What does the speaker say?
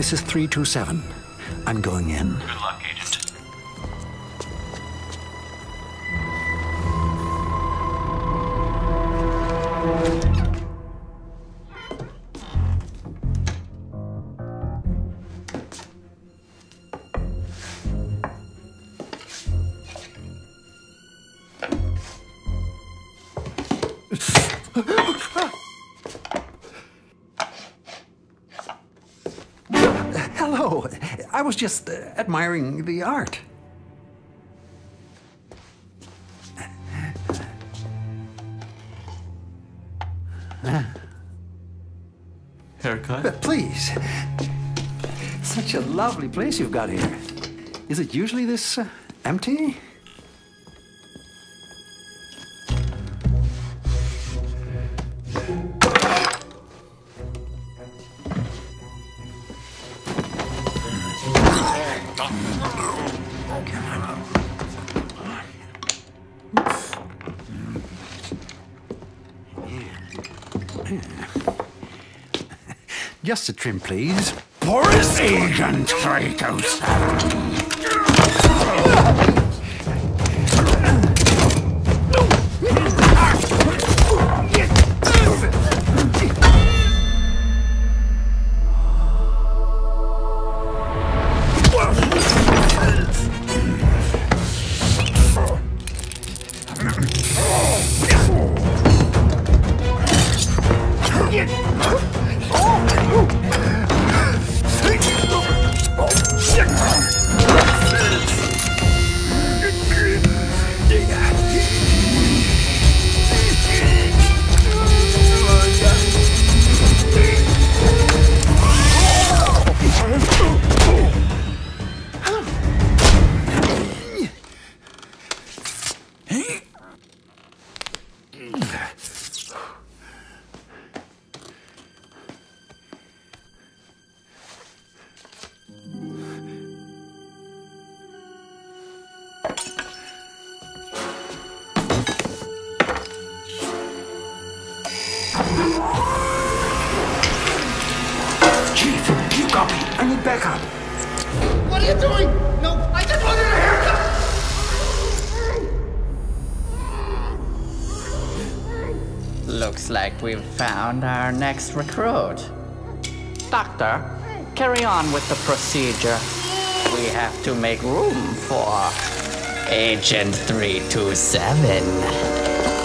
This is 327. I'm going in. Good luck, Agent. Hello. I was just admiring the art. Haircut? But please. Such a lovely place you've got here. Is it usually this empty? Just a trim, please. Porus Egon Tritos. Chief, you copy? I need backup. What are you doing? No, I just wanted a haircut. Looks like we've found our next recruit. Doctor, carry on with the procedure. We have to make room for Agent 327.